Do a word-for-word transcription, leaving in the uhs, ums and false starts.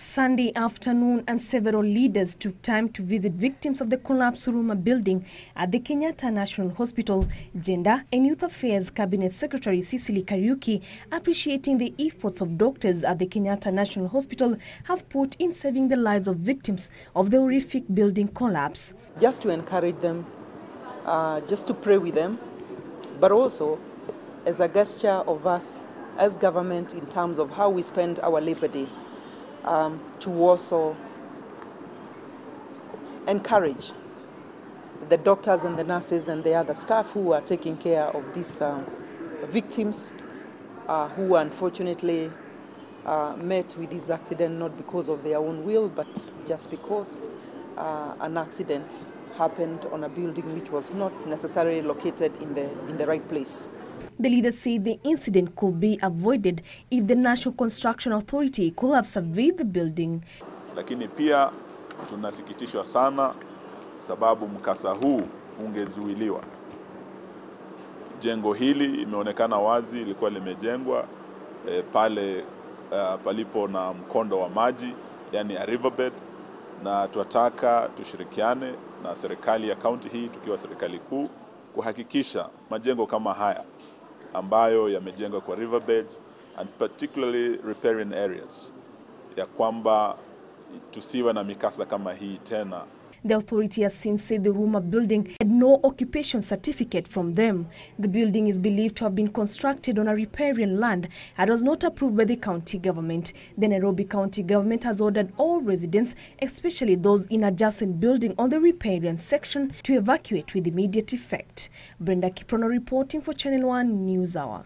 Sunday afternoon, and several leaders took time to visit victims of the collapsed Huruma building at the Kenyatta National Hospital. Gender and Youth Affairs Cabinet Secretary Cecily Kariuki, appreciating the efforts of doctors at the Kenyatta National Hospital have put in saving the lives of victims of the horrific building collapse. Just to encourage them, uh, just to pray with them, but also as a gesture of us as government in terms of how we spend our liberty um, to also encourage the doctors and the nurses and the other staff who are taking care of these uh, victims uh, who unfortunately uh, met with this accident not because of their own will, but just because uh, an accident happened on a building which was not necessarily located in the, in the right place. The leaders say the incident could be avoided if the National Construction Authority could have surveyed the building. Lakini pia tunasikitishwa sana sababu mkasa huu ungezuiliwa. Jengo hili imeonekana wazi ilikuwa limejengwa eh, pale uh, palipo na mkondo wa maji, yani a riverbed, na tuataka tushirikiane na serikali ya kaunti hii tukiwa serikali kuu kuhakikisha majengo kama haya ambayo yamejengwa kwa riverbeds and particularly riparian areas, ya kwamba tusiwe na mikasa kama hii tena. The authority has since said the Huruma building had no occupation certificate from them. The building is believed to have been constructed on a riparian land and was not approved by the county government. The Nairobi County Government has ordered all residents, especially those in adjacent building on the riparian section, to evacuate with immediate effect. Brenda Kiprono reporting for Channel One News Hour.